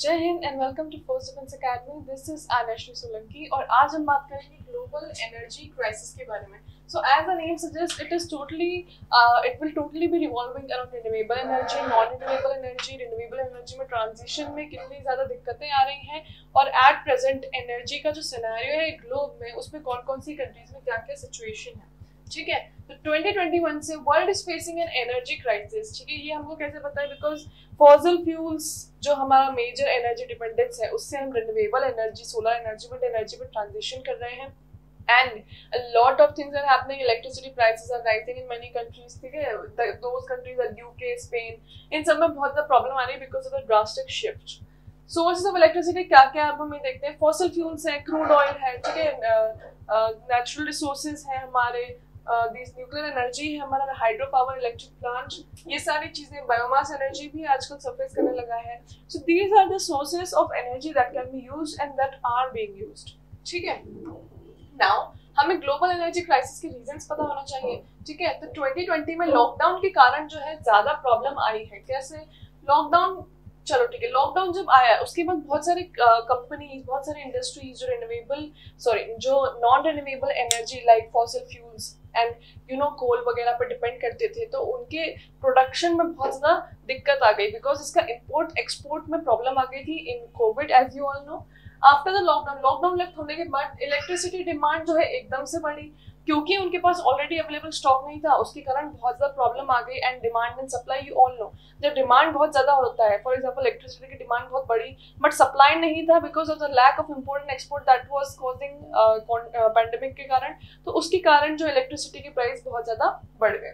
जय Hind and welcome to first defence academy. This is R Vaishnavi Solanki और आज हम बात करेंगे ग्लोबल एनर्जी क्राइसिस के बारे में। So as the name suggest it will totally be revolving around renewable energy, non renewable energy, renewable energy में ट्रांजिशन में कितनी ज़्यादा दिक्कतें आ रही हैं और एट प्रेजेंट एनर्जी का जो सिनेरियो है ग्लोब में उसमें कौन कौन सी कंट्रीज में क्या क्या सिचुएशन है। ठीक है, तो 2021 से world is facing an energy crisis. ठीक है, ये हमको कैसे पता है? बिकॉज फॉसिल फ्यूल्स जो हमारा मेजर एनर्जी डिपेंडेंस है उससे हम renewable energy, solar energy, wind energy पर ट्रांजिशन कर रहे हैं and a lot of things are happening. Electricity prices are rising in many countries. ठीक है, those countries are UK, Spain, इन सब में बहुत ज़्यादा प्रॉब्लम आ रही है because of the drastic shift. Sources of electricity क्या क्या है अब हम ये देखते हैं। फॉसिल फ्यूल्स हैं, क्रूड ऑयल है, ठीक है, नेचुरल रिसोर्सेज हैं हमारे, न्यूक्लियर एनर्जी है हमारा, हाइड्रो पावर, इलेक्ट्रिक प्लांट, ये सारी चीज़ें, बायोमास एनर्जी भी आजकल सरफेस करने लगा है। So these are the sources of energy that can be used and that are being used. ठीक है, नाउ हमें ग्लोबल एनर्जी क्राइसिस के रीजंस पता होना चाहिए। ठीक है, तो 2020 में लॉकडाउन के कारण जो है ज़्यादा प्रॉब्लम आई है। कैसे लॉकडाउन? चलो ठीक है, लॉकडाउन जब आया उसके बाद बहुत सारे कंपनीज, बहुत सारे इंडस्ट्रीज जो non renewable energy like fossil fuels and you know coal वगैरह पर डिपेंड करते थे, तो उनके प्रोडक्शन में बहुत ज़्यादा दिक्कत आ गई बिकॉज इसका इम्पोर्ट एक्सपोर्ट में प्रॉब्लम आ गई थी in Covid, as you all know. After the lockdown left होने के बाद इलेक्ट्रिसिटी डिमांड जो है एकदम से बढ़ी क्योंकि उनके पास ऑलरेडी अवेलेबल स्टॉक नहीं था, उसके कारण बहुत ज़्यादा प्रॉब्लम आ गई। And demand and supply, you all know, जब डिमांड बहुत ज़्यादा होता है, फॉर एग्जांपल इलेक्ट्रिसिटी की डिमांड बहुत बड़ी बट सप्लाई नहीं था because of the lack of import and export that was causing pandemic के कारण, तो उसके कारण जो इलेक्ट्रिसिटी की प्राइस बहुत ज़्यादा बढ़ गए।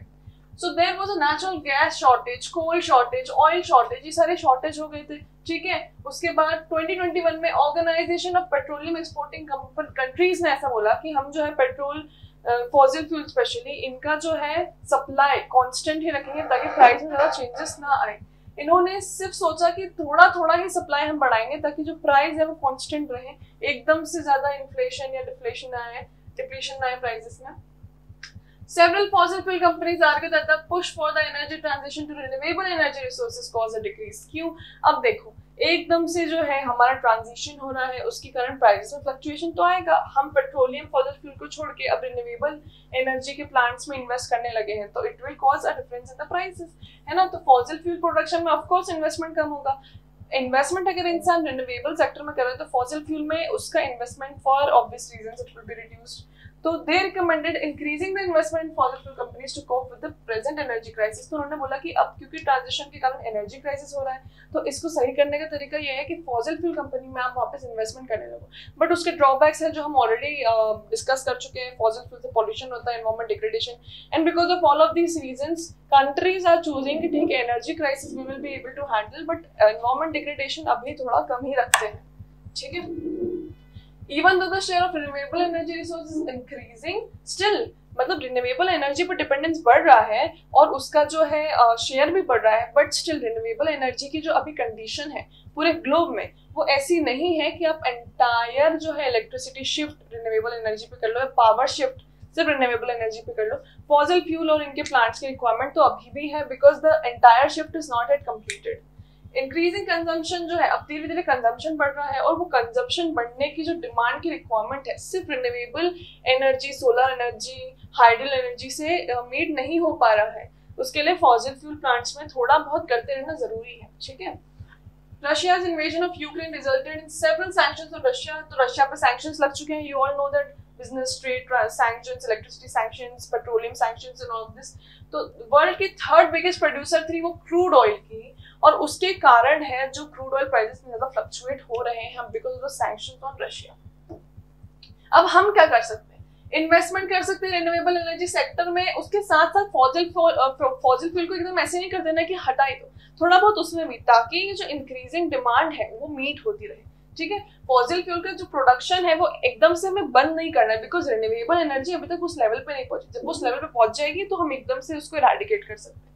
So there was a natural gas shortage, coal shortage, oil shortage, ये सारे शॉर्टेज हो गए थे। ठीक है, उसके बाद 2021 में organisation of petroleum exporting countries ने ऐसा बोला कि हम जो है पेट्रोल, फॉसिल फ्यूल स्पेशली, इनका जो है सप्लाई कांस्टेंट ही रखेंगे ताकि प्राइस में ज़्यादा चेंजेस ना आए। इन्होंने सिर्फ सोचा कि थोड़ा थोड़ा ही सप्लाई हम बढ़ाएंगे ताकि जो प्राइस है वो कांस्टेंट रहे, एकदम से ज़्यादा इन्फ्लेशन या डिप्लेशन ना आए प्राइसेस में। Several fossil fuel companies argue that the push for the energy transition to renewable energy resources cause a decrease. क्यों? अब देखो एकदम से जो है हमारा ट्रांजिशन हो रहा है, उसके कारण प्राइसेस में फ्लक्चुएशन तो आएगा। हम पेट्रोलियम, फॉसिल फ्यूल को छोड़ के अब रिन्यूएबल एनर्जी के प्लांट्स में इन्वेस्ट करने लगे हैं, तो it will cause a difference in the prices, है ना। तो फॉसिल फ्यूल प्रोडक्शन में ऑफकोर्स इन्वेस्टमेंट कम होगा। इन्वेस्टमेंट अगर इंसान रिन्यूएबल सेक्टर में कर रहा है तो फॉसिल फ्यूल में उसका investment for obvious reasons it will be reduced. तो they recommended increasing the investment in fossil fuel companies to cope with the present energy crisis. तो उन्होंने बोला कि अब क्योंकि ट्रांजिशन के कारण एनर्जी क्राइसिस हो रहा है तो इसको सही करने का तरीका यह है कि फॉसिल फ्यूल कंपनी में आप वापस इन्वेस्टमेंट करने लगो। बट उसके ड्रॉबैक्स हैं जो हम ऑलरेडी डिस्कस कर चुके हैं। फॉसिल फ्यूल से पॉल्यूशन होता है, environment degradation, and because of all of these reasons countries are choosing कि ठीक है energy crisis we will be able to handle but environment degradation अभी थोड़ा कम ही रखते हैं। ठीक है, Even though the share of renewable energy resources is increasing, still मतलब रिन्यूएबल एनर्जी पर डिपेंडेंस बढ़ रहा है और उसका जो है शेयर भी बढ़ रहा है, बट स्टिल रिन्यूएबल एनर्जी की जो अभी कंडीशन है पूरे ग्लोब में वो ऐसी नहीं है कि आप एंटायर जो है इलेक्ट्रिसिटी शिफ्ट रिन्यूएबल एनर्जी पे कर लो या पावर शिफ्ट सिर्फ रिन्यूएबल एनर्जी पे कर लो। फॉसिल फ्यूल और इनके प्लांट्स की रिक्वायरमेंट तो अभी भी है because the entire shift is not at completed. Increasing consumption जो है अब धीरे धीरे कंजम्पशन बढ़ रहा है और वो कंजम्पशन बढ़ने की जो डिमांड की रिक्वायरमेंट है सिर्फ renewable energy, solar energy, hydel energy से मीट नहीं हो पा रहा है। उसके लिए फॉसिल फ्यूल प्लांट्स में थोड़ा बहुत करते रहना जरूरी है। ठीक है, Russia's invasion of Ukraine resulted in several sanctions on Russia. तो रशिया पर सैंक्शंस लग चुके हैं, you all know that, business, trade sanctions, electricity sanctions, petroleum sanctions and all this. तो वर्ल्ड की थर्ड बिगेस्ट प्रोड्यूसर थी वो क्रूड ऑयल की और उसके कारण है जो क्रूड ऑयल प्राइसेस में ज्यादा फ्लक्चुएट हो रहे हैं because of the sanctions on Russia. अब हम क्या कर सकते हैं? इन्वेस्टमेंट कर सकते हैं रिन्यूएबल एनर्जी सेक्टर में, उसके साथ साथ फॉसिल फ्यूल को एकदम ऐसे नहीं कर देना कि हटा ही दो, थोड़ा बहुत उसमें भी, ताकि ये जो इंक्रीजिंग डिमांड है वो मीट होती रहे। ठीक है, फॉसिल फ्यूल का जो प्रोडक्शन है वो एकदम से हमें बंद नहीं करना है बिकॉज रिन्यूएबल एनर्जी अभी तक उस लेवल पे नहीं पहुंची, जब उस लेवल पे पहुंच जाएगी तो हम एकदम से उसको इराडिकेट कर सकते हैं।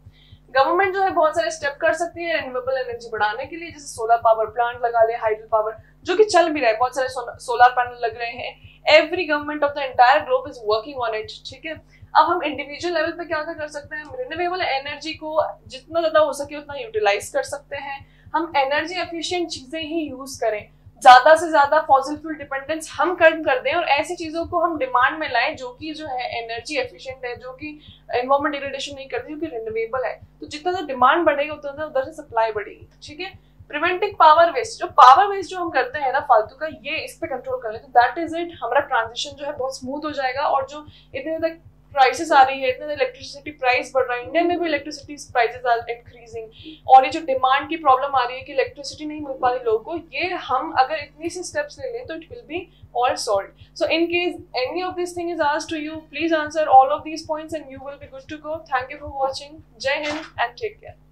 गवर्नमेंट जो है बहुत सारे स्टेप कर सकती है रिन्यूएबल एनर्जी बढ़ाने के लिए, जैसे सोलर पावर प्लांट लगा ले, हाइडल पावर जो कि चल भी रहा है, बहुत सारे सोलर पैनल लग रहे हैं। Every government of the entire globe is working on it. ठीक है, अब हम इंडिविजुअल लेवल पे क्या क्या कर सकते हैं? रिन्यूएबल एनर्जी को जितना ज्यादा हो सके उतना यूटिलाइज कर सकते हैं हम एनर्जी एफिशिएंट चीजें ही यूज करें, ज्यादा से ज्यादा फॉसिल फ्यूल डिपेंडेंस हम कम कर दें और ऐसी चीजों को हम डिमांड में लाएं जो है एनर्जी एफिशिएंट है, जो कि एनवायरमेंट डिग्रेडेशन नहीं करती, जो कि रिन्यूएबल है। तो जितना ज्यादा डिमांड बढ़ेगी उतना ज्यादा उधर से सप्लाई बढ़ेगी। ठीक है, प्रिवेंटिंग पावर वेस्ट जो हम करते हैं ना फालतू का, ये इस पे कंट्रोल कर ले तो दैट इज इट, हमारा ट्रांजिशन जो है बहुत स्मूथ हो जाएगा। और जो इतने ज्यादा प्राइसेस आ रही है, इतने इलेक्ट्रिसिटी प्राइस बढ़ रहा है, इंडिया में भी इलेक्ट्रिसिटी प्राइसेस आर इंक्रीजिंग और ये जो डिमांड की प्रॉब्लम आ रही है कि इलेक्ट्रिसिटी नहीं मिल पा रही लोगों को, ये हम अगर इतनी सी स्टेप्स ले लें तो it will be all solve. So in case any of this thing is asked to you, please answer all of these points and you will be good to go. Thank you for watching. जय Hind and take care.